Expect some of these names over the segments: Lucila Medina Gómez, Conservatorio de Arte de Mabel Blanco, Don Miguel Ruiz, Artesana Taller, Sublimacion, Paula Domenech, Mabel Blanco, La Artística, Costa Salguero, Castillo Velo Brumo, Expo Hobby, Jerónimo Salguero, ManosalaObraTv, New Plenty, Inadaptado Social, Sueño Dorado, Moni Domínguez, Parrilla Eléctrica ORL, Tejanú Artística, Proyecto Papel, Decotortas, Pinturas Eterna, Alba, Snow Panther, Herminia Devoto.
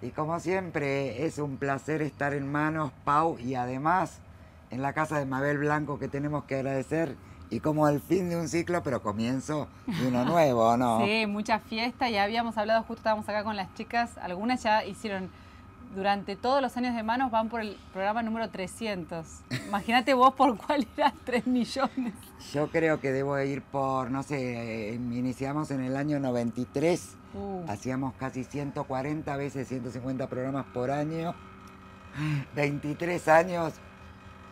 Y como siempre, es un placer estar en manos, Pau, y además en la casa de Mabel Blanco, que tenemos que agradecer. Y como el fin de un ciclo, pero comienzo de uno nuevo, ¿no? Sí, mucha fiesta. Ya habíamos hablado, justo estábamos acá con las chicas. Algunas ya hicieron, durante todos los años de manos, van por el programa número 300. Imagínate vos por cuál eras 3 millones. Yo creo que debo ir por, no sé, iniciamos en el año 93. Hacíamos casi 140 veces, 150 programas por año, 23 años,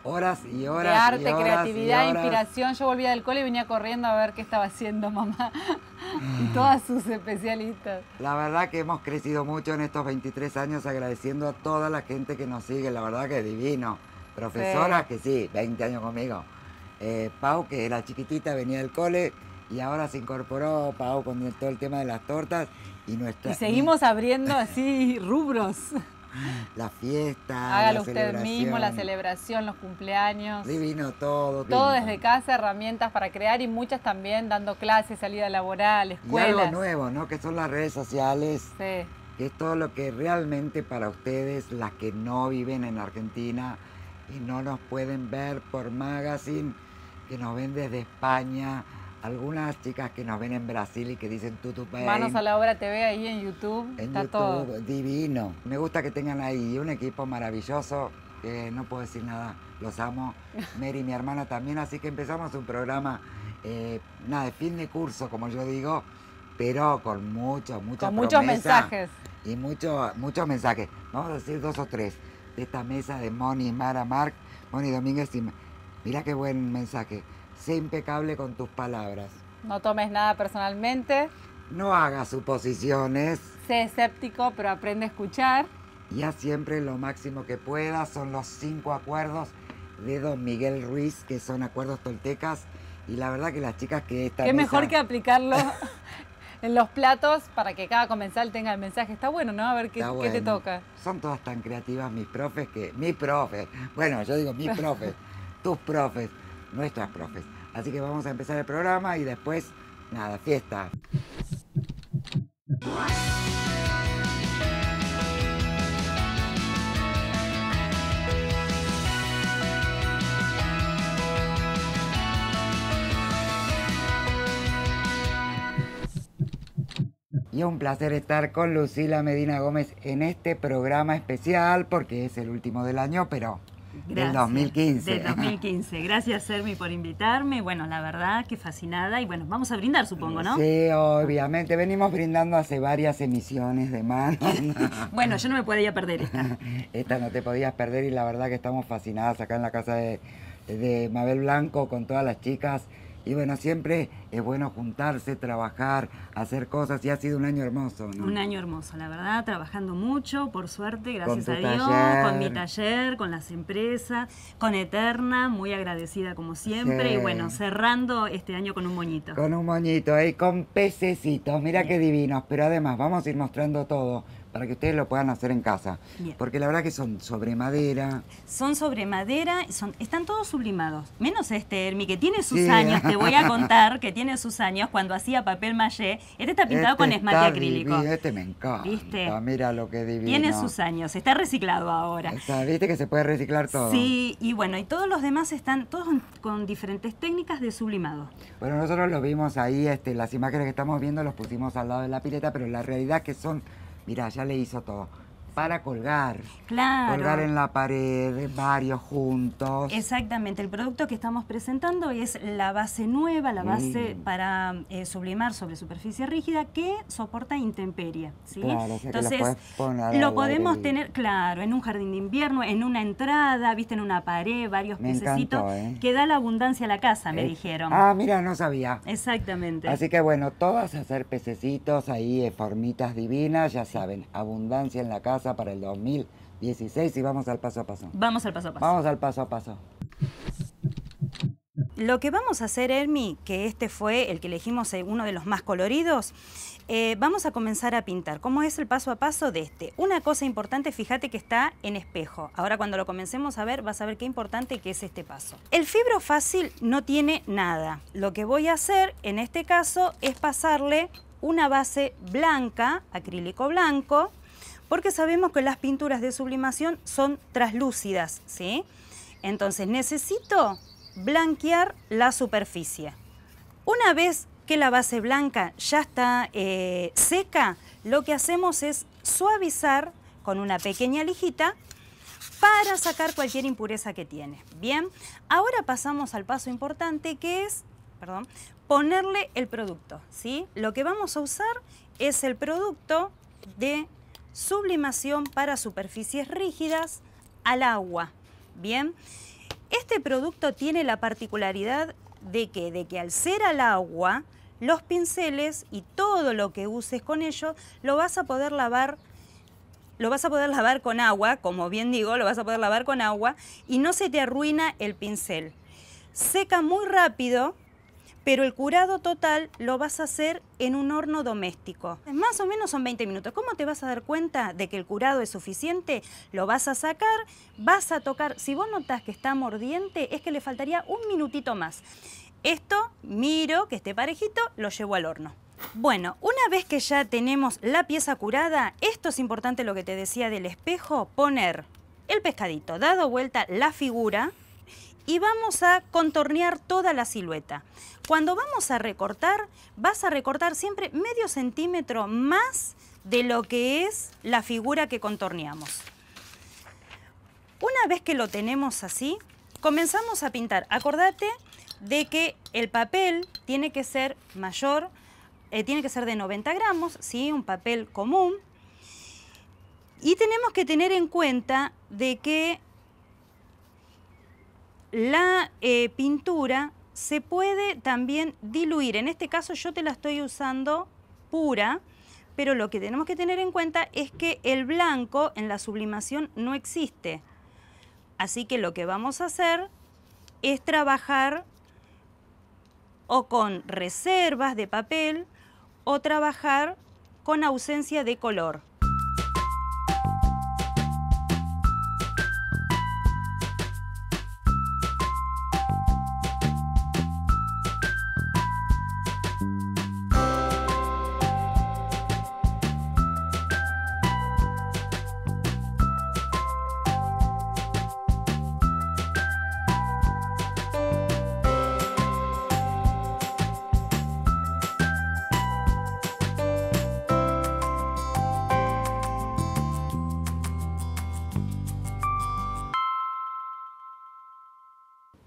horas y horas. De arte, y horas, creatividad, y horas. Inspiración. Yo volvía del cole y venía corriendo a ver qué estaba haciendo mamá y todas sus especialistas. La verdad que hemos crecido mucho en estos 23 años, agradeciendo a toda la gente que nos sigue. La verdad que es divino. Profesora, sí. Que sí, 20 años conmigo. Pau, que era chiquitita, venía del cole. Y ahora se incorporó, Pau, con todo el tema de las tortas. Y seguimos abriendo así rubros. La fiesta, hágalo usted mismo, la celebración, los cumpleaños. Divino todo. Todo divino. Desde casa, herramientas para crear y muchas también dando clases, salida laboral, escuelas. Y algo nuevo, ¿no? Que son las redes sociales. Sí. Que es todo lo que realmente para ustedes, las que no viven en Argentina y no nos pueden ver por magazine, que nos ven desde España. Algunas chicas que nos ven en Brasil y que dicen Tutupay. Manos a la Obra TV ahí en YouTube. En está YouTube, todo. Divino. Me gusta que tengan ahí un equipo maravilloso. Que no puedo decir nada. Los amo. Mary, mi hermana también. Así que empezamos un programa, nada, de fin de curso, como yo digo. Pero con mucha promesa, muchos mensajes. Y muchos mensajes. Vamos a decir 2 o 3. De esta mesa de Moni, Mara, Marc, Moni Domínguez. Y mirá qué buen mensaje. Sé impecable con tus palabras. No tomes nada personalmente. No hagas suposiciones. Sé escéptico, pero aprende a escuchar. Y haz siempre lo máximo que puedas. Son los 5 acuerdos de Don Miguel Ruiz, que son acuerdos toltecas. Y la verdad que las chicas que están... Qué mejor que aplicarlo en los platos para que cada comensal tenga el mensaje. Está bueno, ¿no? A ver qué, bueno. Qué te toca. Son todas tan creativas mis profes que... Mis profes. Bueno, yo digo mis profes. Tus profes. Nuestras profes. Así que vamos a empezar el programa y después, nada, fiesta. Y un placer estar con Lucila Medina Gómez en este programa especial, porque es el último del año, pero... Gracias, del 2015. Del 2015. Gracias, Sermi, por invitarme. Bueno, la verdad que fascinada. Y bueno, vamos a brindar, supongo, ¿no? Sí, obviamente. Venimos brindando hace varias emisiones de mano. Bueno, yo no me podía perder esta. Esta no te podías perder y la verdad que estamos fascinadas acá en la casa de Mabel Blanco con todas las chicas. Y bueno, siempre es bueno juntarse, trabajar, hacer cosas. Y ha sido un año hermoso, ¿no? Un año hermoso, la verdad. Trabajando mucho, por suerte, gracias a Dios. Taller. Con mi taller, con las empresas, con Eterna. Muy agradecida como siempre. Sí. Y bueno, cerrando este año con un moñito. Con un moñito, con pececitos. Mirá bien. Qué divinos. Pero además, vamos a ir mostrando todo para que ustedes lo puedan hacer en casa. Bien. Porque la verdad que son sobre madera. Son sobre madera, están todos sublimados. Menos este, Hermi, que tiene sus años. Te voy a contar que tiene sus años cuando hacía papel mallé. Este está pintado con esmalte acrílico. Divino, este me encanta. ¿Viste? Mira lo que divino. Tiene sus años, está reciclado ahora. Viste que se puede reciclar todo. Sí, y bueno, y todos los demás están todos con diferentes técnicas de sublimado. Bueno, nosotros los vimos ahí, las imágenes que estamos viendo los pusimos al lado de la pileta, pero la realidad es que son... Mirá, ya le hizo todo. para colgar. Claro. Colgar en la pared, varios juntos. Exactamente. El producto que estamos presentando es la base nueva, la base para sublimar sobre superficie rígida que soporta intemperie, ¿sí? Claro, o sea, entonces, lo podemos tener, claro, en un jardín de invierno, en una entrada, viste, en una pared, varios piececitos, que da la abundancia a la casa, me dijeron. Ah, mira, no sabía. Exactamente. Así que bueno, todas hacer pececitos ahí, formitas divinas, ya saben, abundancia en la casa para el 2016 y vamos al paso a paso. Vamos al paso a paso. Vamos al paso a paso. Lo que vamos a hacer, Hermi, que este fue el que elegimos, uno de los más coloridos, vamos a comenzar a pintar. ¿Cómo es el paso a paso de este? Una cosa importante, fíjate que está en espejo. Ahora cuando lo comencemos a ver, vas a ver qué importante que es este paso. El fibro fácil no tiene nada. Lo que voy a hacer en este caso es pasarle una base blanca, acrílico blanco, porque sabemos que las pinturas de sublimación son translúcidas, ¿sí? Entonces necesito blanquear la superficie. Una vez que la base blanca ya está seca, lo que hacemos es suavizar con una pequeña lijita para sacar cualquier impureza que tiene. Bien, ahora pasamos al paso importante que es, perdón, ponerle el producto, ¿sí? Lo que vamos a usar es el producto de sublimación para superficies rígidas al agua. Bien. Este producto tiene la particularidad de que al ser al agua, los pinceles y todo lo que uses con ellos lo vas a poder lavar con agua, como bien digo, lo vas a poder lavar con agua y no se te arruina el pincel. Seca muy rápido, pero el curado total lo vas a hacer en un horno doméstico. Más o menos son 20 minutos. ¿Cómo te vas a dar cuenta de que el curado es suficiente? Lo vas a sacar, vas a tocar. Si vos notás que está mordiente, es que le faltaría un minutito más. Esto, miro que esté parejito, lo llevo al horno. Bueno, una vez que ya tenemos la pieza curada, esto es importante lo que te decía del espejo, poner el pescadito, dado vuelta la figura, y vamos a contornear toda la silueta. Cuando vamos a recortar, vas a recortar siempre medio centímetro más de lo que es la figura que contorneamos. Una vez que lo tenemos así, comenzamos a pintar. Acordate de que el papel tiene que ser mayor, tiene que ser de 90 gramos, ¿sí? Un papel común. Y tenemos que tener en cuenta de que la pintura se puede también diluir. En este caso yo te la estoy usando pura, pero lo que tenemos que tener en cuenta es que el blanco en la sublimación no existe. Así que lo que vamos a hacer es trabajar o con reservas de papel o trabajar con ausencia de color.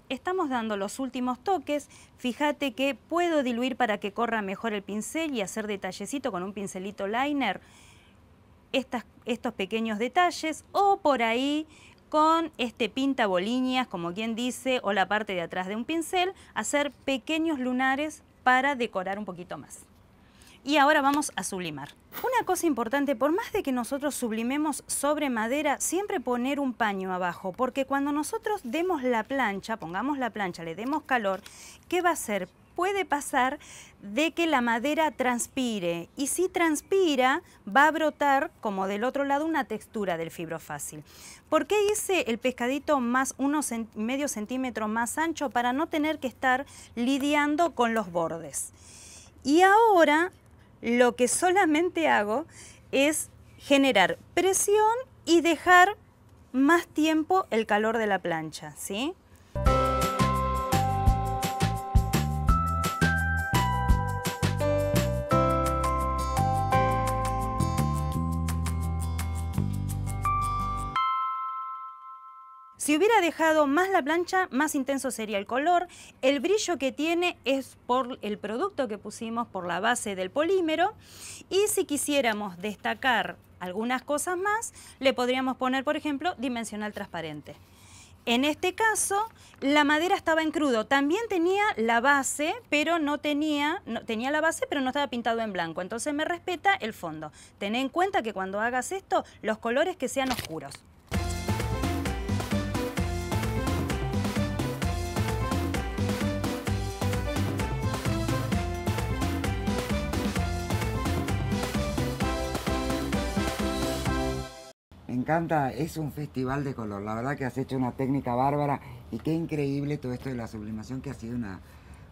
Estamos dando los últimos toques, fíjate que puedo diluir para que corra mejor el pincel y hacer detallecito con un pincelito liner, estos pequeños detalles o por ahí con este pinta bolíneas, como quien dice, o la parte de atrás de un pincel, hacer pequeños lunares para decorar un poquito más. Y ahora vamos a sublimar. Una cosa importante, por más de que nosotros sublimemos sobre madera, siempre poner un paño abajo, porque cuando nosotros demos la plancha, pongamos la plancha, le demos calor, ¿qué va a hacer? Puede pasar de que la madera transpire y si transpira va a brotar, como del otro lado, una textura del fibro fácil. ¿Por qué hice el pescadito más medio centímetro más ancho? Para no tener que estar lidiando con los bordes. Y ahora lo que solamente hago es generar presión y dejar más tiempo el calor de la plancha, ¿sí? Si hubiera dejado más la plancha, más intenso sería el color. El brillo que tiene es por el producto que pusimos, por la base del polímero. Y si quisiéramos destacar algunas cosas más, le podríamos poner, por ejemplo, dimensional transparente. En este caso, la madera estaba en crudo. También tenía la base, pero no estaba pintado en blanco. Entonces me respeta el fondo. Ten en cuenta que cuando hagas esto, los colores que sean oscuros. Me encanta, es un festival de color, la verdad que has hecho una técnica bárbara y qué increíble todo esto de la sublimación, que ha sido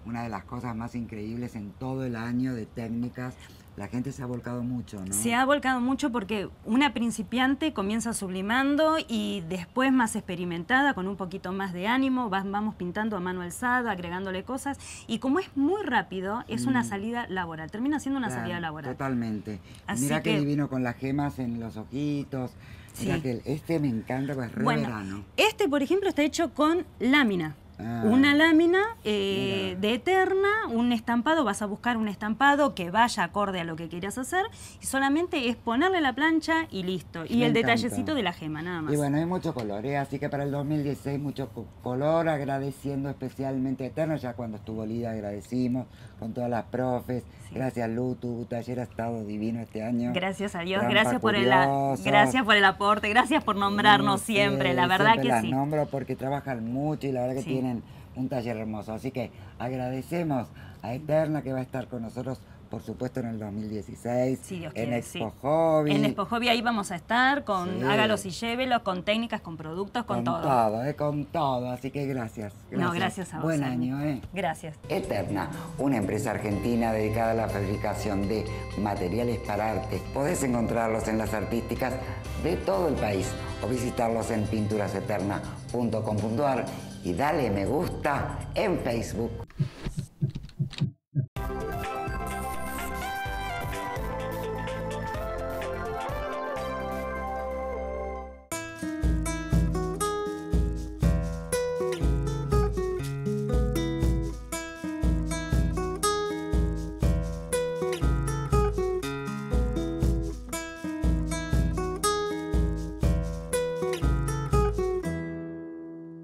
una de las cosas más increíbles en todo el año de técnicas. La gente se ha volcado mucho, ¿no? Se ha volcado mucho porque una principiante comienza sublimando y después, más experimentada, con un poquito más de ánimo, vamos pintando a mano alzada, agregándole cosas. Y como es muy rápido, es una salida laboral. Termina siendo una salida laboral. Totalmente. Así mirá que... qué divino con las gemas en los ojitos. Mirá que este me encanta, pues es re verano. Este, por ejemplo, está hecho con lámina. Una lámina de Eterna, un estampado, vas a buscar un estampado que vaya acorde a lo que quieras hacer y solamente es ponerle la plancha y listo. Y el detallecito de la gema, nada más. Y bueno, hay mucho color, así que para el 2016 mucho color, agradeciendo especialmente a Eterna, ya cuando estuvo Lida agradecimos con todas las profes. Gracias Lu, tu taller ha estado divino este año. Gracias a Dios, gracias por el aporte, gracias por nombrarnos siempre, la verdad que sí. Las nombro porque trabajan mucho y la verdad que tienen un taller hermoso, así que agradecemos a Eterna, que va a estar con nosotros por supuesto en el 2016 en Expo Hobby. En Expo Hobby ahí vamos a estar con hágalos y llévelos, con técnicas, con productos, con todo. Con todo, así que gracias. No, gracias a vos. Buen año, Gracias. Eterna, una empresa argentina dedicada a la fabricación de materiales para arte. Podés encontrarlos en las artísticas de todo el país o visitarlos en pinturaseterna.com.ar y dale me gusta en Facebook.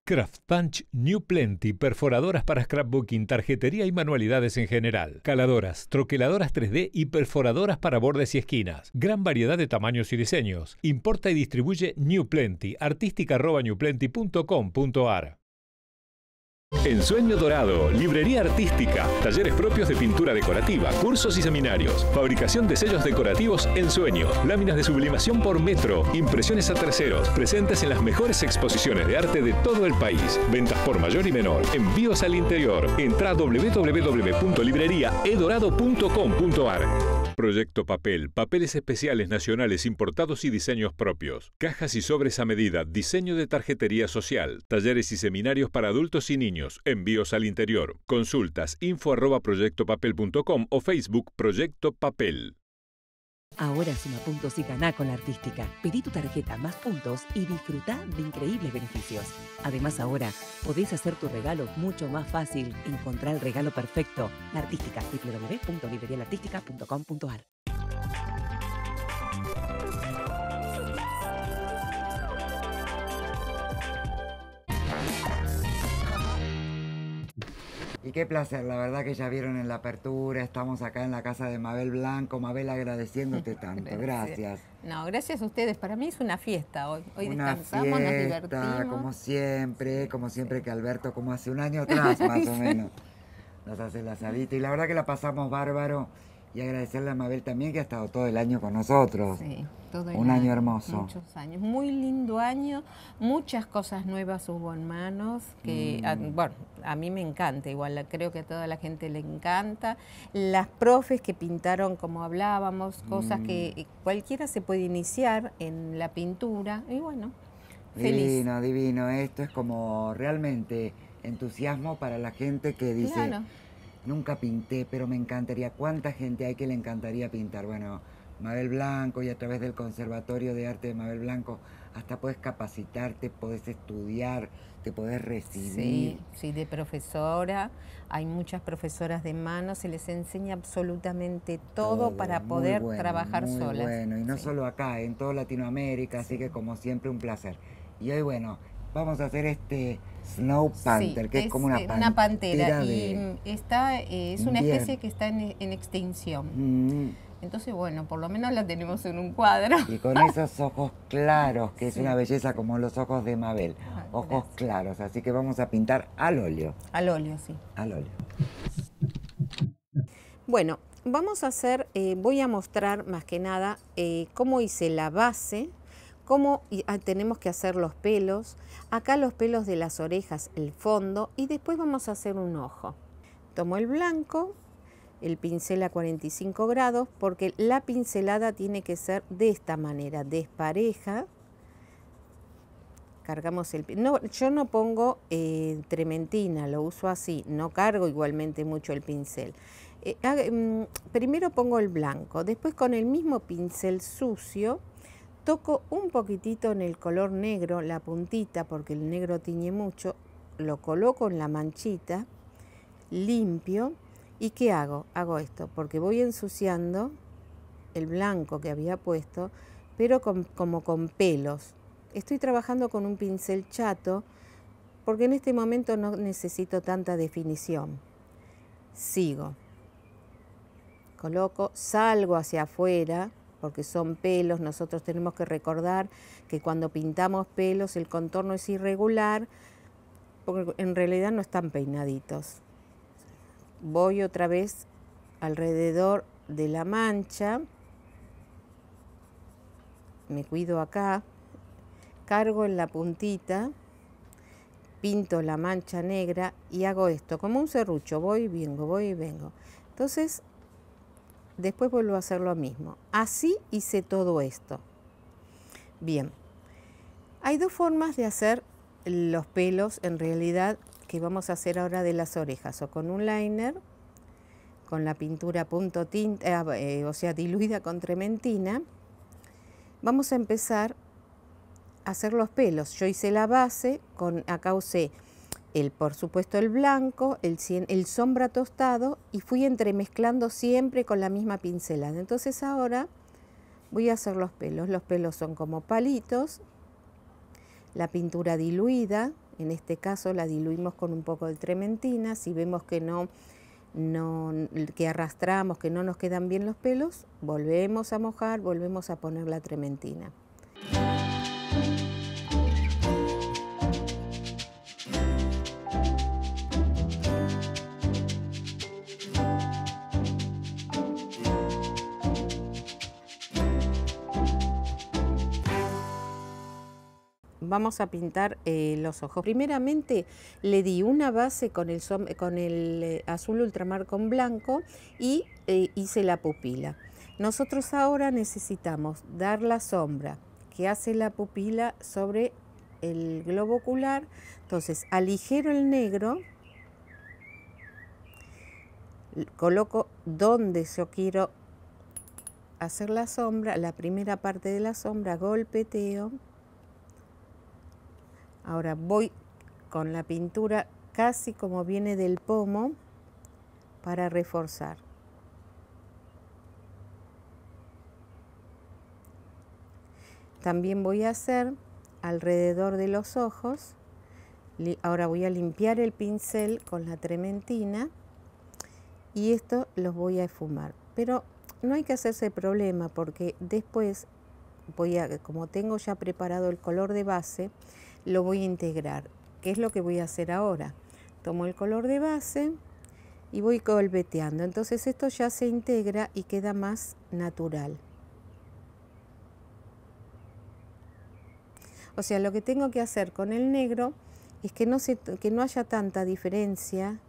Craft Punch New Plenty, perforadoras para scrapbooking, tarjetería y manualidades en general. Caladoras, troqueladoras 3D y perforadoras para bordes y esquinas. Gran variedad de tamaños y diseños. Importa y distribuye New Plenty, artística@newplenty.com.ar. En Sueño Dorado, librería artística, talleres propios de pintura decorativa, cursos y seminarios, fabricación de sellos decorativos en sueño, láminas de sublimación por metro, impresiones a terceros, presentes en las mejores exposiciones de arte de todo el país, ventas por mayor y menor, envíos al interior. Entra a www.libreriaedorado.com.ar. Proyecto Papel, papeles especiales nacionales importados y diseños propios, cajas y sobres a medida, diseño de tarjetería social, talleres y seminarios para adultos y niños, envíos al interior, consultas info@proyectopapel.com o Facebook Proyecto Papel. Ahora suma puntos y ganá con La Artística. Pedí tu tarjeta Más Puntos y disfrutá de increíbles beneficios. Además ahora podés hacer tu regalo mucho más fácil. Encontrá el regalo perfecto. La Artística, www.librerialartística.com.ar. Y qué placer, la verdad que ya vieron en la apertura, estamos acá en la casa de Mabel Blanco. Mabel, agradeciéndote tanto, gracias. No, gracias a ustedes, para mí es una fiesta hoy. Hoy una descansamos, fiesta, nos divertimos. Como siempre que Alberto, como hace un año atrás más o menos, nos hace la salita. Y la verdad que la pasamos bárbaro y agradecerle a Mabel también que ha estado todo el año con nosotros. Sí, todo el año. Un año hermoso. Muchos años, muy lindo año, muchas cosas nuevas hubo en manos, que bueno, a mí me encanta, igual creo que a toda la gente le encanta. Las profes que pintaron, como hablábamos, cosas que cualquiera se puede iniciar en la pintura y bueno, feliz. Divino, divino, esto es como realmente entusiasmo para la gente que dice... Claro. Nunca pinté, pero me encantaría. ¿Cuánta gente hay que le encantaría pintar? Bueno, Mabel Blanco y a través del Conservatorio de Arte de Mabel Blanco, hasta puedes capacitarte, puedes estudiar, te puedes recibir. Sí, de profesora, hay muchas profesoras de mano, se les enseña absolutamente todo para poder trabajar solas. Bueno, y no solo acá, en toda Latinoamérica, así que como siempre un placer. Y hoy, bueno, vamos a hacer este Snow Panther, que es como una pantera. Y esta es una especie que está en extinción. Entonces, bueno, por lo menos la tenemos en un cuadro. Y con esos ojos claros, que es una belleza como los ojos de Mabel. Ojos claros, así que vamos a pintar al óleo. Al óleo, sí. Al óleo. Bueno, vamos a hacer, voy a mostrar más que nada cómo hice la base, cómo tenemos que hacer los pelos, acá los pelos de las orejas, el fondo, y después vamos a hacer un ojo. Tomo el blanco, el pincel a 45 grados, porque la pincelada tiene que ser de esta manera, despareja. Cargamos el pincel. No, yo no pongo trementina, lo uso así, no cargo igualmente mucho el pincel. Primero pongo el blanco, después con el mismo pincel sucio, toco un poquitito en el color negro, la puntita, porque el negro tiñe mucho, lo coloco en la manchita, limpio. ¿Y qué hago? Hago esto, porque voy ensuciando el blanco que había puesto, pero como con pelos. Estoy trabajando con un pincel chato, porque en este momento no necesito tanta definición. Sigo. Coloco, salgo hacia afuera, porque son pelos. Nosotros tenemos que recordar que cuando pintamos pelos el contorno es irregular, porque en realidad no están peinaditos. Voy otra vez alrededor de la mancha, me cuido acá, cargo en la puntita, pinto la mancha negra y hago esto, como un serrucho, voy y vengo, voy y vengo. Entonces, después vuelvo a hacer lo mismo. Así hice todo esto. Bien, hay dos formas de hacer los pelos en realidad, que vamos a hacer ahora de las orejas, o con un liner, con la pintura punto tinta, o sea diluida con trementina. Vamos a empezar a hacer los pelos. Yo hice la base, acá usé por supuesto el blanco, el sombra tostado, y fui entremezclando siempre con la misma pincelada. Entonces ahora voy a hacer los pelos. Los pelos son como palitos, la pintura diluida. En este caso la diluimos con un poco de trementina. Si vemos que que arrastramos, que no nos quedan bien los pelos, volvemos a mojar, volvemos a poner la trementina. Vamos a pintar los ojos. Primeramente le di una base con el azul ultramar con blanco y hice la pupila. Nosotros ahora necesitamos dar la sombra que hace la pupila sobre el globo ocular. Entonces aligero el negro, coloco donde yo quiero hacer la sombra, la primera parte de la sombra, golpeteo. Ahora voy con la pintura casi como viene del pomo para reforzar. También voy a hacer alrededor de los ojos. Ahora voy a limpiar el pincel con la trementina y esto los voy a esfumar. Pero no hay que hacerse problema porque después, como tengo ya preparado el color de base, lo voy a integrar, que es lo que voy a hacer ahora. Tomo el color de base y voy golpeteando. Entonces esto ya se integra y queda más natural. O sea, lo que tengo que hacer con el negro es que no haya tanta diferencia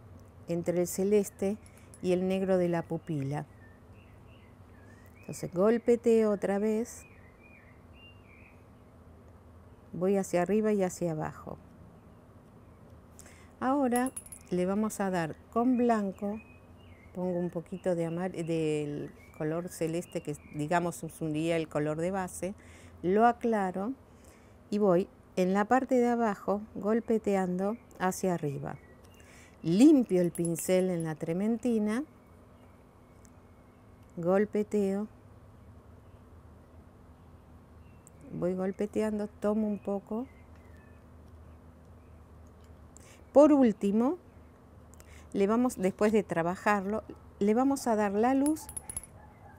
entre el celeste y el negro de la pupila. Entonces golpeteo otra vez. Voy hacia arriba y hacia abajo. Ahora le vamos a dar con blanco, pongo un poquito de color celeste, que digamos es un día el color de base, lo aclaro y voy en la parte de abajo golpeteando hacia arriba. Limpio el pincel en la trementina, golpeteo, voy golpeteando, tomo un poco. Por último, le vamos, después de trabajarlo, le vamos a dar la luz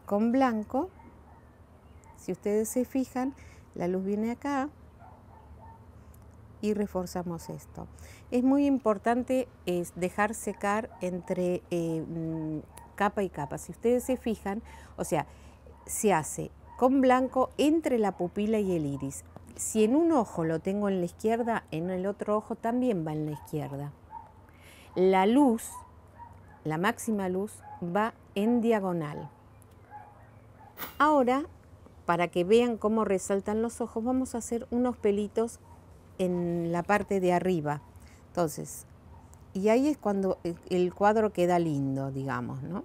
con blanco. Si ustedes se fijan, la luz viene acá y reforzamos esto. Es muy importante dejar secar entre capa y capa. Si ustedes se fijan, o sea, se hace con blanco entre la pupila y el iris. Si en un ojo lo tengo en la izquierda, en el otro ojo también va en la izquierda. La luz, la máxima luz, va en diagonal. Ahora, para que vean cómo resaltan los ojos, vamos a hacer unos pelitos en la parte de arriba. Entonces, y ahí es cuando el cuadro queda lindo, digamos, ¿no?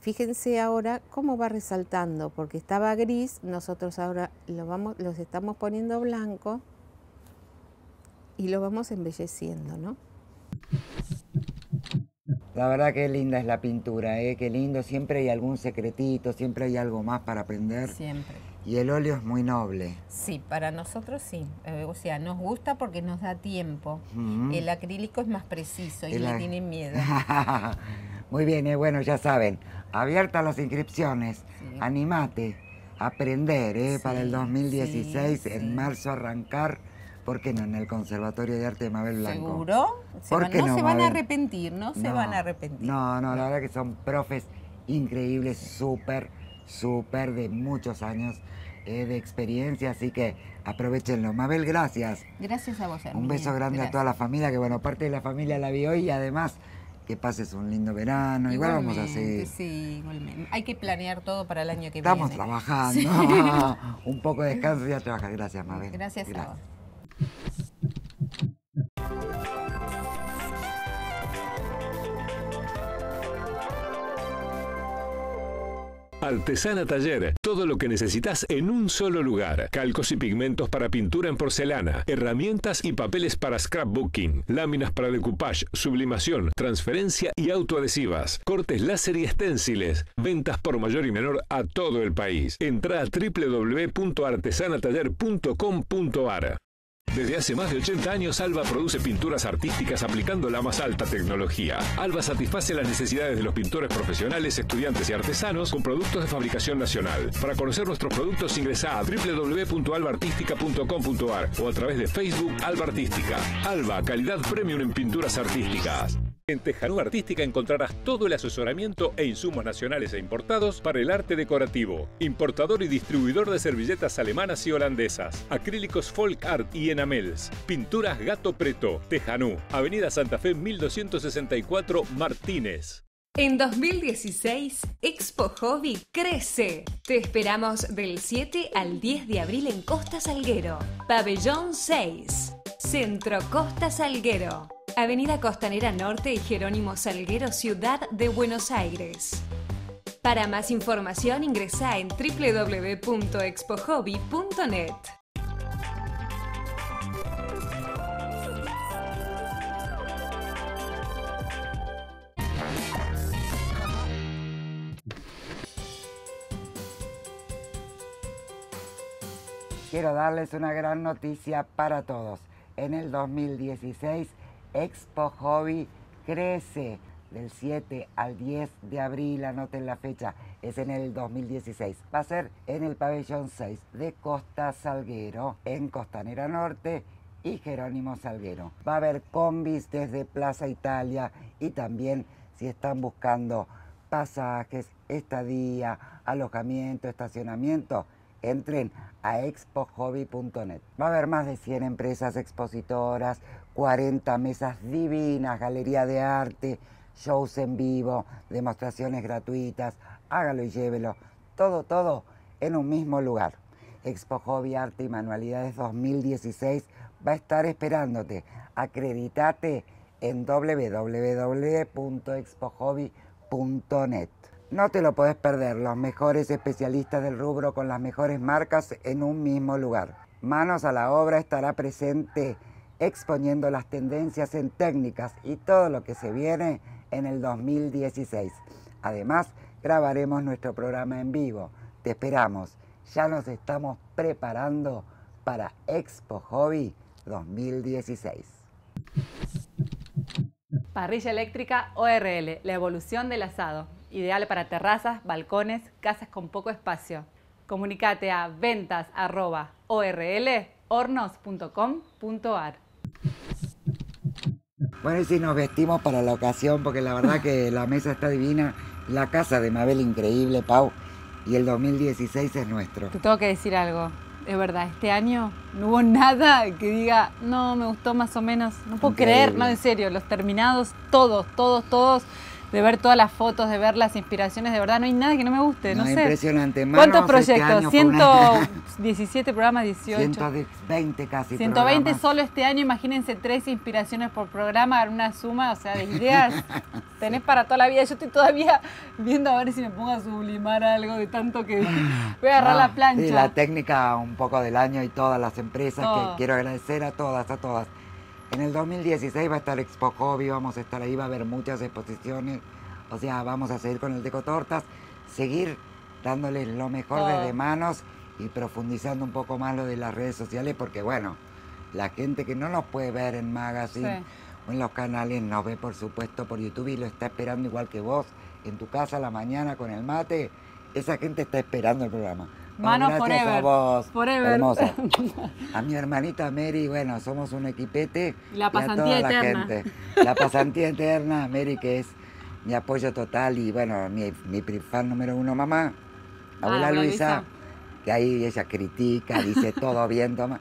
Fíjense ahora cómo va resaltando, porque estaba gris, nosotros ahora los estamos poniendo blanco y lo vamos embelleciendo, ¿no? La verdad que linda es la pintura, ¿eh? Qué lindo, siempre hay algún secretito, siempre hay algo más para aprender. Siempre. Y el óleo es muy noble. Sí, para nosotros sí. O sea, nos gusta porque nos da tiempo. El acrílico es más preciso y le tienen miedo. Muy bien, bueno, ya saben, abiertas las inscripciones. Sí. Animate, aprender, sí, para el 2016, sí, en marzo arrancar. ¿Por qué no? En el Conservatorio de Arte de Mabel Blanco. ¿Seguro? No se van a arrepentir. No, la verdad que son profes increíbles, súper de muchos años de experiencia, así que aprovechenlo. Mabel, gracias. Gracias a vos, Hermina. Un beso grande a toda la familia, que bueno, parte de la familia la vi hoy y además... Que pases un lindo verano, igual vamos a seguir. Sí, igualmente. Hay que planear todo para el año que viene. Estamos trabajando. Sí. Un poco de descanso y a trabajar. Gracias, Mabel. Gracias a vos. Artesana Taller, todo lo que necesitas en un solo lugar. Calcos y pigmentos para pintura en porcelana, herramientas y papeles para scrapbooking, láminas para decoupage, sublimación, transferencia y autoadhesivas, cortes láser y esténciles. Ventas por mayor y menor a todo el país. Entra a www.artesanataller.com.ar. Desde hace más de 80 años, Alba produce pinturas artísticas aplicando la más alta tecnología. Alba satisface las necesidades de los pintores profesionales, estudiantes y artesanos con productos de fabricación nacional. Para conocer nuestros productos, ingresa a www.albaartística.com.ar o a través de Facebook Alba Artística. Alba, calidad premium en pinturas artísticas. En Tejanú Artística encontrarás todo el asesoramiento e insumos nacionales e importados para el arte decorativo. Importador y distribuidor de servilletas alemanas y holandesas, acrílicos folk art y enamels, pinturas gato preto. Tejanú, Avenida Santa Fe 1264, Martínez. En 2016, Expo Hobby crece. Te esperamos del 7 al 10 de abril en Costa Salguero. Pabellón 6, Centro Costa Salguero. Avenida Costanera Norte y Jerónimo Salguero, Ciudad de Buenos Aires. Para más información ingresa en www.expohobby.net. Quiero darles una gran noticia para todos. En el 2016, Expo Hobby crece del 7 al 10 de abril, anoten la fecha, es en el 2016. Va a ser en el pabellón 6 de Costa Salguero, en Costanera Norte y Jerónimo Salguero. Va a haber combis desde Plaza Italia y también, si están buscando pasajes, estadía, alojamiento, estacionamiento, entren a expohobby.net. Va a haber más de 100 empresas expositoras, 40 mesas divinas, galería de arte, shows en vivo, demostraciones gratuitas, hágalo y llévelo, todo en un mismo lugar. Expo Hobby Arte y Manualidades 2016 va a estar esperándote. Acreditate en www.expohobby.net. www.pinturaseterna.net. No te lo podés perder, los mejores especialistas del rubro con las mejores marcas en un mismo lugar. Manos a la Obra estará presente exponiendo las tendencias en técnicas y todo lo que se viene en el 2016. Además, grabaremos nuestro programa en vivo. Te esperamos. Ya nos estamos preparando para Expo Hobby 2016. Parrilla Eléctrica ORL, la evolución del asado. Ideal para terrazas, balcones, casas con poco espacio. Comunicate a ventas@orlhornos.com.ar. Bueno, y si nos vestimos para la ocasión, porque la verdad que la mesa está divina, la casa de Mabel increíble, Pau, y el 2016 es nuestro. Te tengo que decir algo, es verdad, este año no hubo nada que diga, no, me gustó más o menos, no puedo creer, no, en serio, los terminados, todos, de ver todas las fotos, de ver las inspiraciones, de verdad, no hay nada que no me guste, no, no sé. Impresionante. ¿Cuántos proyectos? Este 117 programas, 18. 120 casi 120 programas. Solo este año, imagínense, 13 inspiraciones por programa, una suma, o sea, de ideas. Tenés para toda la vida. Yo estoy todavía viendo a ver si me pongo a sublimar algo de tanto que voy a agarrar la plancha. Sí, la técnica un poco del año y todas las empresas que quiero agradecer a todas, En el 2016 va a estar Expo Hobby, vamos a estar ahí, va a haber muchas exposiciones, o sea, vamos a seguir con el Decotortas, seguir dándoles lo mejor desde manos y profundizando un poco más lo de las redes sociales, porque bueno, la gente que no nos puede ver en Magazine o en los canales nos ve por supuesto por YouTube y lo está esperando igual que vos, en tu casa a la mañana con el mate, esa gente está esperando el programa. Mano forever, hermosa. A mi hermanita Mary, bueno, somos un equipete. La pasantía eterna. La gente. La pasantía eterna, Mary, que es mi apoyo total y, bueno, mi fan número uno, mamá. Abuela Luisa, que ahí ella critica, dice todo bien, toma.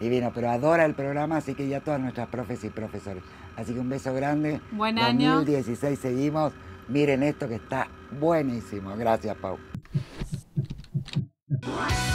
Divino, pero adora el programa, así que ya todas nuestras profes y profesores. Así que un beso grande. Buen año. 2016 seguimos. Miren esto que está buenísimo. Gracias, Pau. What?